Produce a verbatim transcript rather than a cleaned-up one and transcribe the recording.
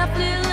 left little